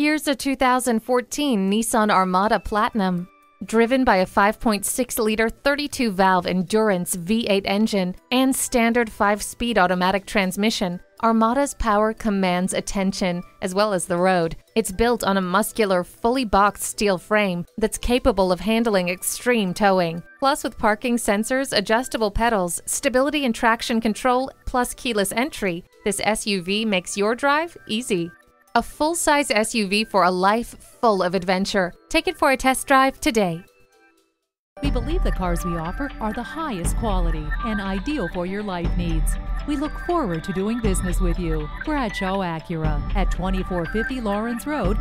Here's a 2014 Nissan Armada Platinum. Driven by a 5.6-liter 32-valve Endurance V8 engine and standard 5-speed automatic transmission, Armada's power commands attention, as well as the road. It's built on a muscular, fully boxed steel frame that's capable of handling extreme towing. Plus, with parking sensors, adjustable pedals, stability and traction control, plus keyless entry, this SUV makes your drive easy. A full-size SUV for a life full of adventure. Take it for a test drive today. We believe the cars we offer are the highest quality and ideal for your life needs. We look forward to doing business with you. Bradshaw Acura at 2450 Laurens Road.